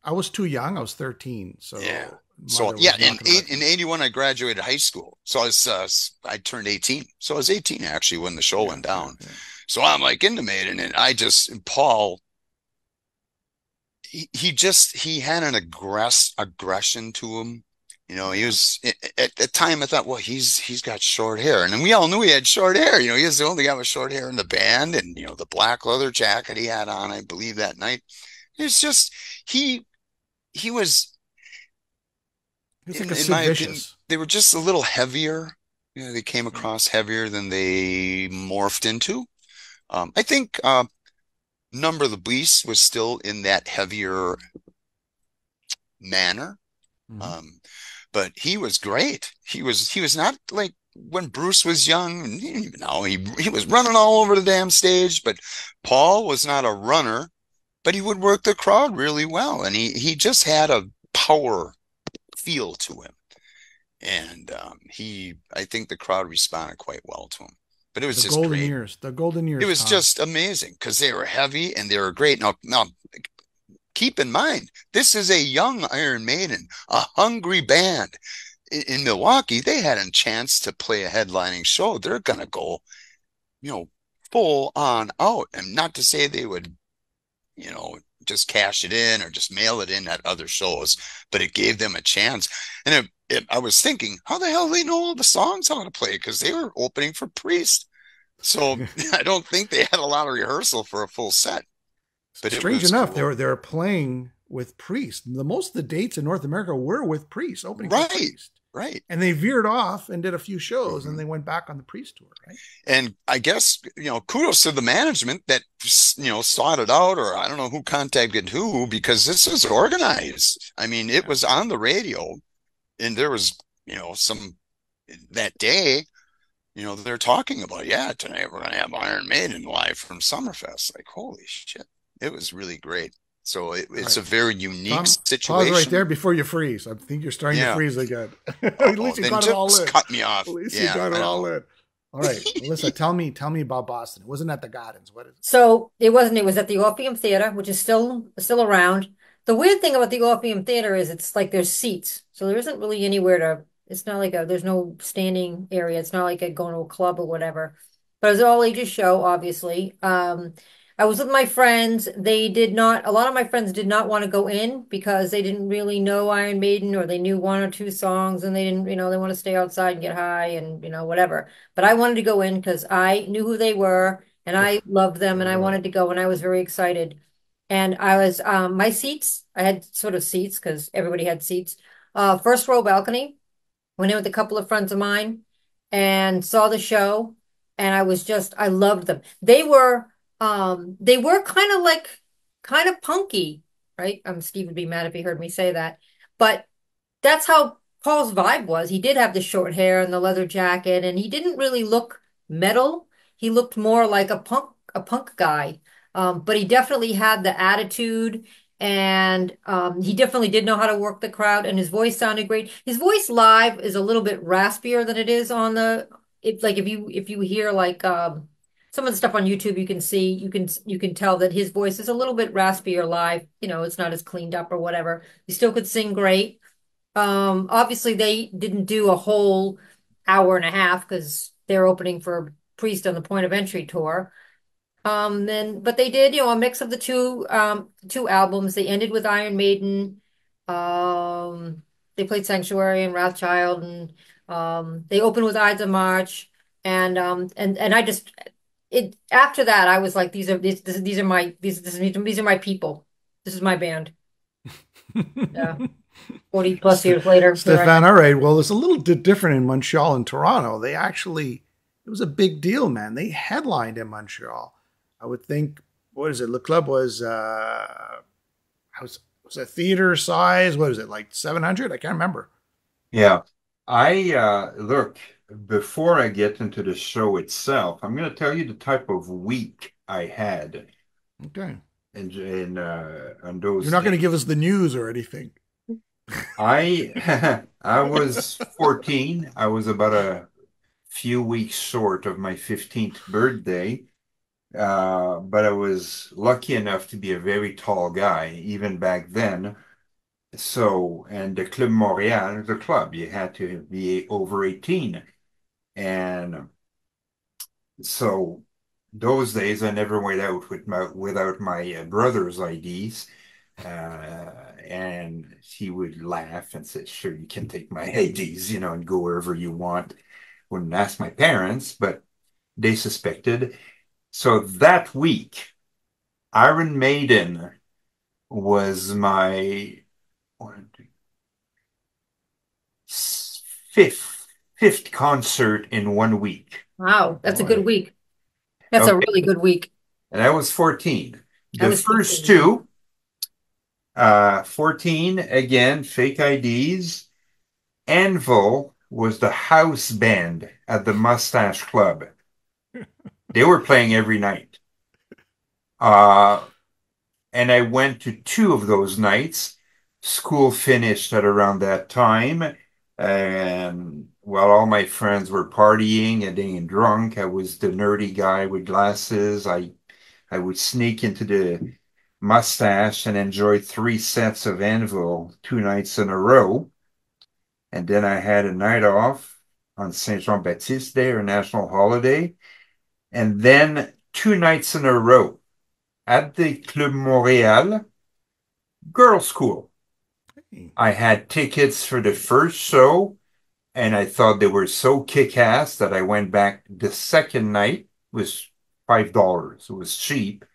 I was too young. I was thirteen. So yeah. So yeah. In eight, in eighty-one, I graduated high school. So I was, uh, I turned eighteen. So I was eighteen actually when the show yeah. went down. Yeah. So I'm like into Maiden, and I just and Paul. He just, he had an aggress, aggression to him. You know, he was, at the time I thought, well, he's, he's got short hair. And then we all knew he had short hair. You know, he was the only guy with short hair in the band. And, you know, the black leather jacket he had on, I believe that night. It's just, he, he was, it's like in, in my opinion, they were just a little heavier. You know, they came across heavier than they morphed into. Um, I think, uh, Number of the Beast was still in that heavier manner. Mm-hmm. Um, but he was great. He was, he was not like when Bruce was young, you know, he, he was running all over the damn stage, but Paul was not a runner, but he would work the crowd really well. And he, he just had a power feel to him. And um, he, I think the crowd responded quite well to him. But it was the just golden great. years, the golden years. It was Tom. just amazing because they were heavy and they were great. Now, now, keep in mind, this is a young Iron Maiden, a hungry band. In, in Milwaukee, they had a chance to play a headlining show. They're going to go, you know, full on out. And not to say they would, you know, just cash it in or just mail it in at other shows, but it gave them a chance. And it, it, I was thinking, how the hell do they know all the songs how to play? Because they were opening for Priest. So I don't think they had a lot of rehearsal for a full set. But strange enough, cool. they were they were playing with Priest. The most of the dates in North America were with Priest, opening right, for Priest. Right. And they veered off and did a few shows, mm-hmm. and they went back on the Priest tour, right? And I guess, you know, kudos to the management that, you know, sought it out, or I don't know who contacted who, because this was organized. I mean, it was on the radio, and there was, you know, some that day, you know, they're talking about, yeah, tonight we're going to have Iron Maiden live from Summerfest. Like, holy shit. It was really great. So it, it's right. a very unique Tom, situation. Pause right there before you freeze. I think you're starting yeah. to freeze again. At oh, least you got it all in. Cut me off. At least yeah, you got it all in. All right, Melissa, tell me, tell me about Boston. It wasn't at the Gardens. What is it? So it wasn't. It was at the Orpheum Theater, which is still still around. The weird thing about the Orpheum Theater is it's like there's seats, so there isn't really anywhere to. It's not like a. There's no standing area. It's not like a, going to a club or whatever. But it was an all ages show, obviously. Um, I was with my friends. They did not, a lot of my friends did not want to go in because they didn't really know Iron Maiden, or they knew one or two songs and they didn't, you know, they want to stay outside and get high and, you know, whatever. But I wanted to go in because I knew who they were and I loved them and I wanted to go and I was very excited. And I was, um, my seats, I had sort of seats because everybody had seats. Uh, first row balcony, went in with a couple of friends of mine and saw the show. And I was just, I loved them. They were, Um, they were kind of like, kind of punky, right? Um, Steve would be mad if he heard me say that, but that's how Paul's vibe was. He did have the short hair and the leather jacket, and he didn't really look metal. He looked more like a punk, a punk guy. Um, but he definitely had the attitude, and um, he definitely did know how to work the crowd. And his voice sounded great. His voice live is a little bit raspier than it is on the. It, like if you if you hear like. Um, Some of the stuff on YouTube you can see, you can you can tell that his voice is a little bit raspier live. You know, it's not as cleaned up or whatever. He still could sing great. Um, obviously, they didn't do a whole hour and a half because they're opening for Priest on the Point of Entry tour. Um, then, but they did, you know, a mix of the two um, two albums. They ended with Iron Maiden. Um, they played Sanctuary and Wrathchild, and um, they opened with Ides of March. And um, and and I just. It, after that, I was like, "These are these these are my these this, these are my people. This is my band." Yeah, forty plus years later, Stéphane. All right, well, it's a little bit different in Montreal and Toronto. They actually, it was a big deal, man. They headlined in Montreal. I would think, what is it? Le Club was, uh, was was a theater size. What is it, like seven hundred? I can't remember. Yeah, I uh, look. Before I get into the show itself, I'm going to tell you the type of week I had. Okay. And and uh, on those. You're not going to give us the news or anything. I I was fourteen. I was about a few weeks short of my fifteenth birthday, uh, but I was lucky enough to be a very tall guy even back then. So and the Club Montréal, the club, you had to be over eighteen. And so those days I never went out with my, without my brother's I Ds. Uh, and he would laugh and say, sure, you can take my I Ds, you know, and go wherever you want. Wouldn't ask my parents, but they suspected. So that week, Iron Maiden was my one, two, fifth. Fifth concert in one week. Wow, that's a good week. That's okay. A really good week. And I was fourteen. The was first fifteen. Two, uh, fourteen, again, fake I Ds. Anvil was the house band at the Mustache Club. They were playing every night. Uh, and I went to two of those nights. School finished at around that time. And while all my friends were partying and getting drunk, I was the nerdy guy with glasses. I, I would sneak into the Mustache and enjoy three sets of Anvil two nights in a row. And then I had a night off on Saint Jean-Baptiste Day, or national holiday. And then two nights in a row at the Club Montréal, Girl School. Hey. I had tickets for the first show, and I thought they were so kick-ass that I went back the second night. It was five dollars. It was cheap.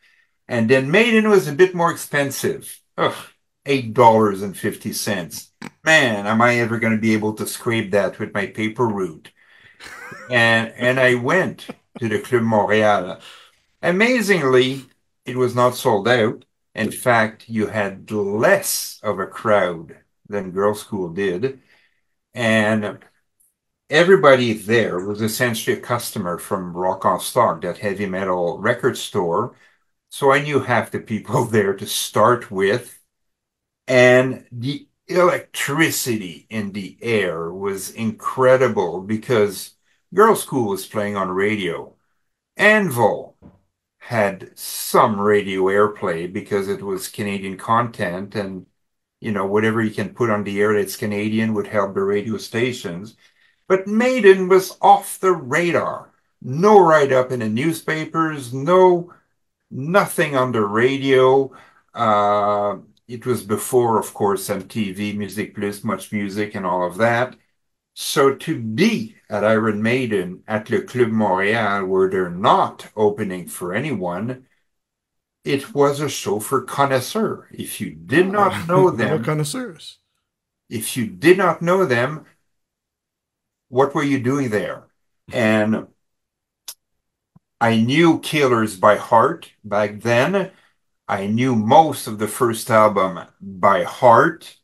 And then Maiden was a bit more expensive. Ugh. eight dollars and fifty cents. Man, am I ever going to be able to scrape that with my paper route? And and I went to the Club Montréal. Amazingly, it was not sold out. In fact, you had less of a crowd than Girl School did. And everybody there was essentially a customer from Rock en Stock, that heavy metal record store. So I knew half the people there to start with. And the electricity in the air was incredible, because Girl School was playing on radio. Anvil had some radio airplay because it was Canadian content, and, you know, whatever you can put on the air that's Canadian would help the radio stations. But Maiden was off the radar. No write-up in the newspapers, no, nothing on the radio. Uh... It was before, of course, M T V, Music Plus, Much Music, and all of that. So to be at Iron Maiden at Le Club Montréal, where they're not opening for anyone, it was a show for connoisseurs. If you did not know them... connoisseurs. If you did not know them, what were you doing there? And I knew Killers by heart back then. I knew most of the first album by heart.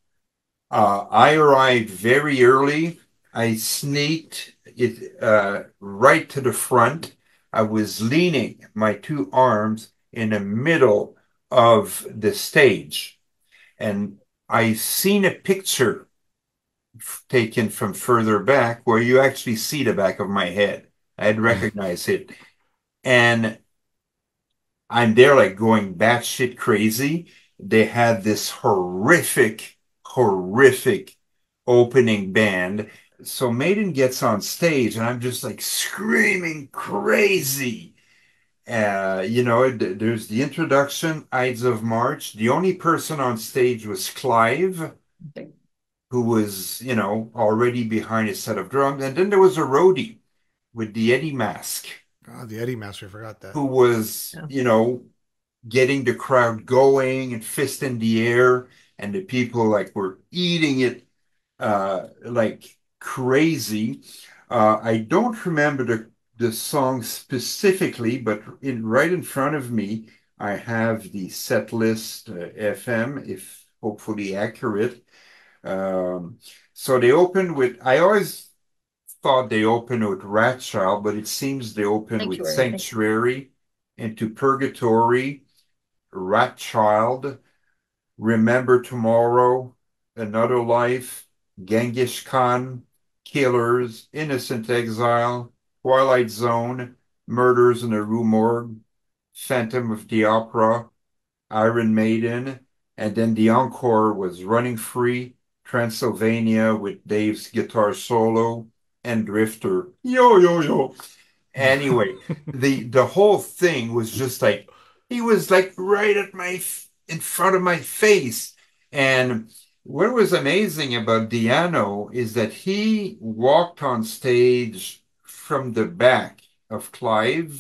Uh, I arrived very early. I sneaked it uh, right to the front. I was leaning my two arms in the middle of the stage. And I've seen a picture taken from further back where you actually see the back of my head. I'd recognize it. And I'm there like going batshit crazy. They had this horrific, horrific opening band. So Maiden gets on stage and I'm just like screaming crazy. Uh, you know, th there's the introduction, Ides of March. The only person on stage was Clive, who was, you know, already behind a set of drums. And then there was a roadie with the Eddie mask. Oh, the Eddie Master, I forgot that. Who was, yeah. you know, getting the crowd going and fist in the air, and the people like were eating it uh, like crazy. Uh, I don't remember the, the song specifically, but in right in front of me, I have the set list, uh, F M, if hopefully accurate. Um, so they opened with, I always... thought they opened with Ratchild, but it seems they opened Sanctuary. with Sanctuary, Into Purgatory, Ratchild, Remember Tomorrow, Another Life, Genghis Khan, Killers, Innocent Exile, Twilight Zone, Murders in the Rue Morgue, Phantom of the Opera, Iron Maiden, and then the encore was Running Free, Transylvania with Dave's guitar solo, and Drifter, yo, yo, yo. Anyway, the the whole thing was just like, he was like right at my, in front of my face. And what was amazing about Di'Anno is that he walked on stage from the back of Clive,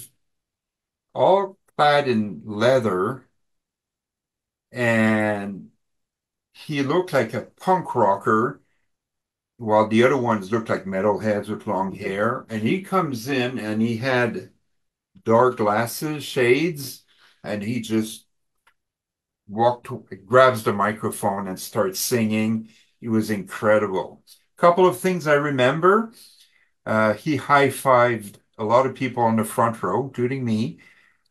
all clad in leather. And he looked like a punk rocker, while the other ones looked like metalheads with long hair. And he comes in and he had dark glasses, shades, and he just walked, grabs the microphone and starts singing. It was incredible. A Couple of things I remember. Uh, he high-fived a lot of people on the front row, including me.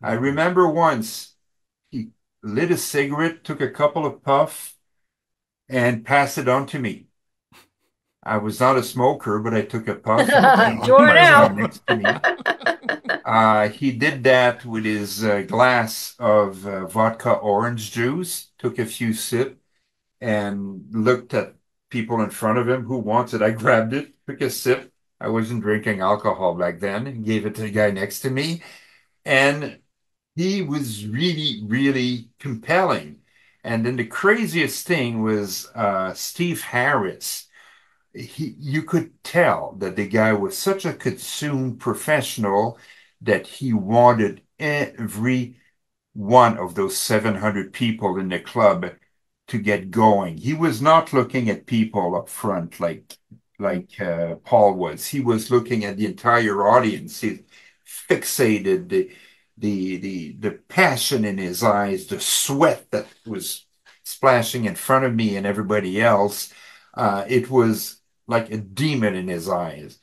I remember once he lit a cigarette, took a couple of puffs, and passed it on to me. I was not a smoker, but I took a puff. Draw it out. Next to me. Uh, he did that with his uh, glass of uh, vodka orange juice, took a few sips, and looked at people in front of him. Who wants it? I grabbed it, took a sip. I wasn't drinking alcohol back then, and gave it to the guy next to me. And he was really, really compelling. And then the craziest thing was uh, Steve Harris. He, you could tell that the guy was such a consumed professional that he wanted every one of those seven hundred people in the club to get going. He was not looking at people up front like like uh, Paul was. He was looking at the entire audience. He fixated the the the the passion in his eyes, the sweat that was splashing in front of me and everybody else. Uh, it was like a demon in his eyes.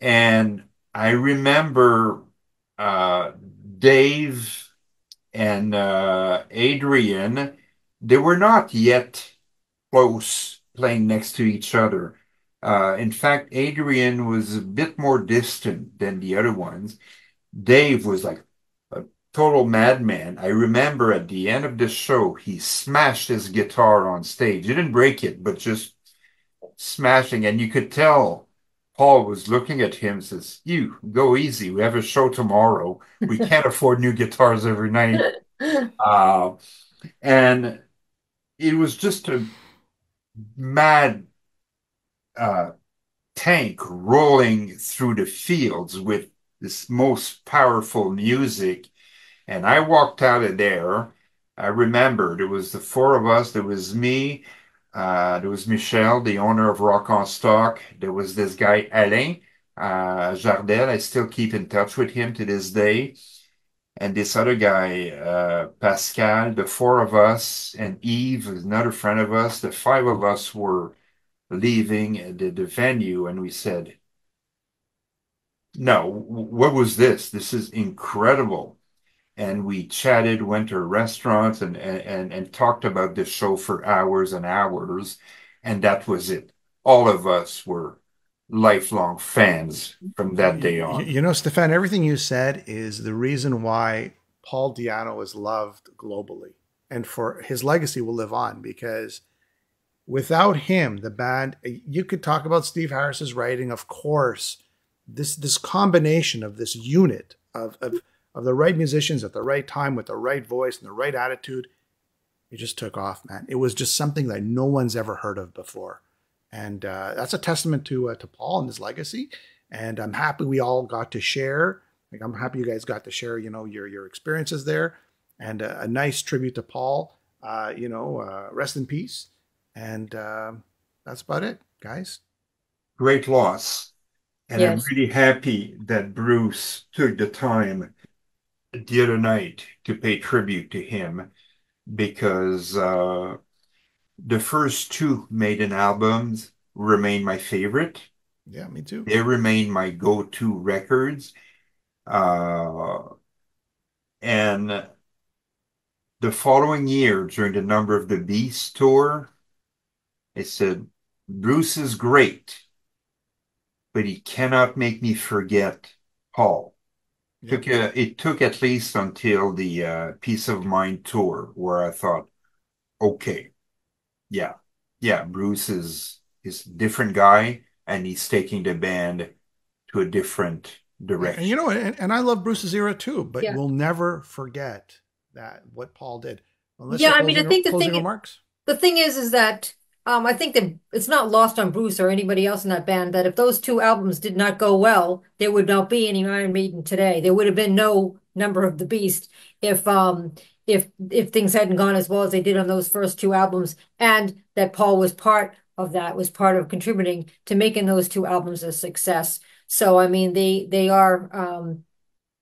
And I remember uh, Dave and uh, Adrian, they were not yet close, playing next to each other. Uh, in fact, Adrian was a bit more distant than the other ones. Dave was like a total madman. I remember at the end of the show, he smashed his guitar on stage. He didn't break it, but just smashing. And you could tell Paul was looking at him, says, "You go easy. We have a show tomorrow. We can't afford new guitars every night." Uh, and it was just a mad uh, tank rolling through the fields with this most powerful music. And I walked out of there. I remembered it was the four of us. There was me. Uh, there was Michel, the owner of Rock en Stock. There was this guy, Alain uh, Jardel. I still keep in touch with him to this day. And this other guy, uh, Pascal, the four of us, and Yves, another friend of us. The five of us were leaving the, the venue, and we said, "No, what was this? This is incredible." And we chatted, went to restaurants, and, and, and talked about the show for hours and hours. And that was it. All of us were lifelong fans from that day on. You, you know, Stéphane, everything you said is the reason why Paul Di'Anno is loved globally. And for his legacy will live on, because without him, the band, you could talk about Steve Harris's writing, of course. This, this combination of this unit of... of of the right musicians at the right time with the right voice and the right attitude, it just took off, man. It was just something that no one's ever heard of before. And uh, that's a testament to, uh, to Paul and his legacy. And I'm happy we all got to share. Like, I'm happy you guys got to share, you know, your, your experiences there. And uh, a nice tribute to Paul, uh, you know, uh, rest in peace. And uh, that's about it, guys. Great loss. And yes. I'm really happy that Bruce took the time the other night to pay tribute to him, because uh, the first two Maiden albums remain my favorite. Yeah, me too. They remain my go-to records. Uh, and the following year, during the Number of the Beast tour, I said, "Bruce is great, but he cannot make me forget Paul." Took a, it took at least until the uh, Peace of Mind tour where I thought, okay, yeah, yeah, Bruce is, is a different guy, and he's taking the band to a different direction. And, you know, and, and I love Bruce's era too, but yeah. We'll never forget that what Paul did. Unless yeah, I mean, I think the thing, is, the thing is, is that um, I think that it's not lost on Bruce or anybody else in that band that if those two albums did not go well, there would not be any Iron Maiden today. There would have been no Number of the Beast if um if if things hadn't gone as well as they did on those first two albums, and that Paul was part of that, was part of contributing to making those two albums a success. So I mean, they they are um,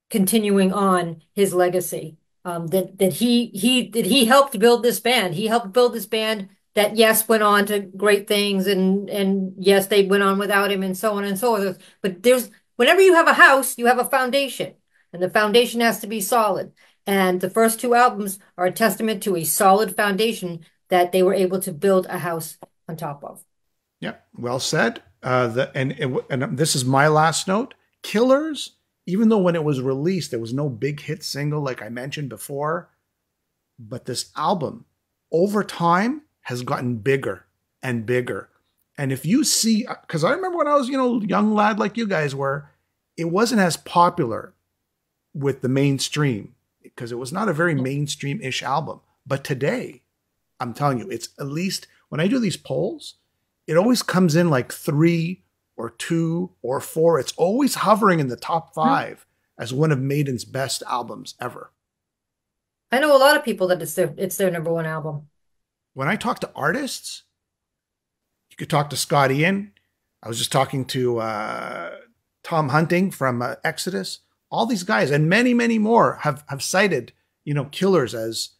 continuing on his legacy. Um, that that he he that he helped build this band. He helped build this band. that, yes, went on to great things, and, and yes, they went on without him, and so on and so on. But there's, whenever you have a house, you have a foundation, and the foundation has to be solid. And the first two albums are a testament to a solid foundation that they were able to build a house on top of. Yeah, well said. Uh, the, and, and this is my last note. Killers, even though when it was released, there was no big hit single like I mentioned before, but this album, over time, has gotten bigger and bigger. And if you see, because I remember when I was, you know, young lad like you guys were, it wasn't as popular with the mainstream because it was not a very mainstream-ish album. But today, I'm telling you, it's at least, when I do these polls, it always comes in like three or two or four. It's always hovering in the top five hmm. as one of Maiden's best albums ever. I know a lot of people that it's their, it's their number one album. When I talk to artists, you could talk to Scott Ian. I was just talking to uh, Tom Hunting from uh, Exodus. All these guys and many, many more have have cited, you know, Killers as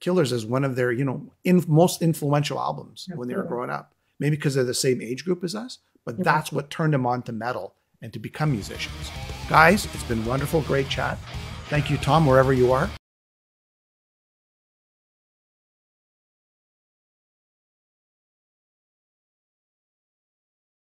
Killers as one of their, you know, in, most influential albums that's when they were growing up. Maybe because they're the same age group as us, but yeah. that's what turned them on to metal and to become musicians. Guys, it's been wonderful, great chat. Thank you, Tom, wherever you are.